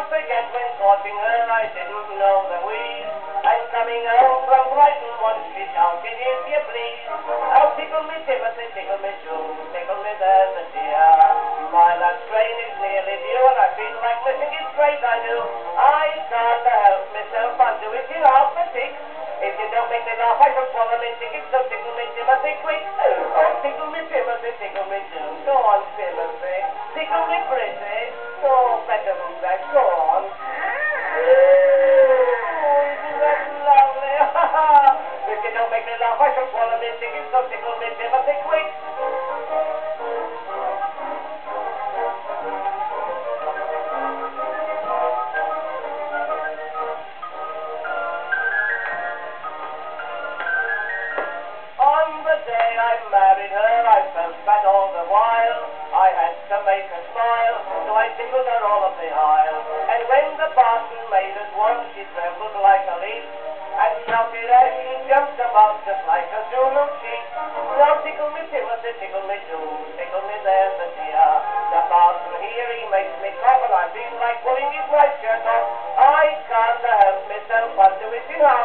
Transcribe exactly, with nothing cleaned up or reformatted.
Don't forget when courting her, I didn't know the ways. I'm coming home from Brighton once she shouted, "If you please, I'll tickle me Timothy, tickle me Joe, tickle me there's a dear." My last train is nearly due, and I feel like missing it straight, I do. I can't help myself, I'll do it till half the six. If you don't make me laugh, I shall swallow my ticket, so tickle me Timothy quick. Oh, tickle me Timothy, tickle me Joe, go on Timothy, tickle me pretty. Oh, better than that. Go on. Ah. Oh, isn't that lovely? If you don't make me laugh, I shall swallow me tickets, so tickle me Timothy quick. On the day I married her, I felt bad all the while. I had to make her smile, so I tickled her all up the aisle. And when the parson made us one, she trembled like a leaf, and shouted as she jumped about just like a Zulu chief. Now tickle me Timothy, tickle me Joe, tickle me there's a dear. The parson here, he makes me cough, and I feel like pulling his white shirt off. I can't help myself, I'll do it in half.